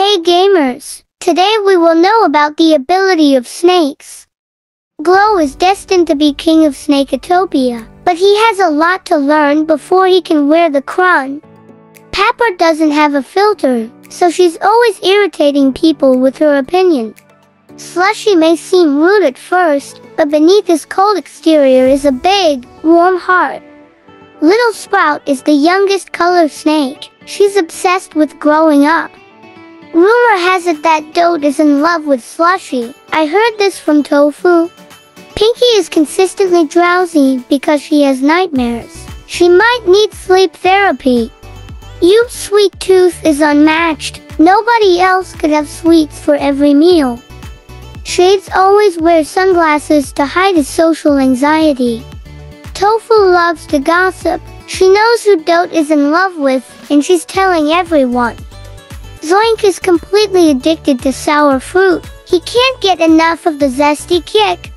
Hey gamers! Today we will know about the ability of snakes. Glow is destined to be king of Snakeatopia, but he has a lot to learn before he can wear the crown. Pepper doesn't have a filter, so she's always irritating people with her opinion. Slushy may seem rude at first, but beneath his cold exterior is a big, warm heart. Little Sprout is the youngest color snake. She's obsessed with growing up. Rumor has it that Dote is in love with Slushy. I heard this from Tofu. Pinky is consistently drowsy because she has nightmares. She might need sleep therapy. Yube's sweet tooth is unmatched. Nobody else could have sweets for every meal. Shades always wears sunglasses to hide his social anxiety. Tofu loves to gossip. She knows who Dote is in love with, and she's telling everyone. Zoink is completely addicted to sour fruit. He can't get enough of the zesty kick.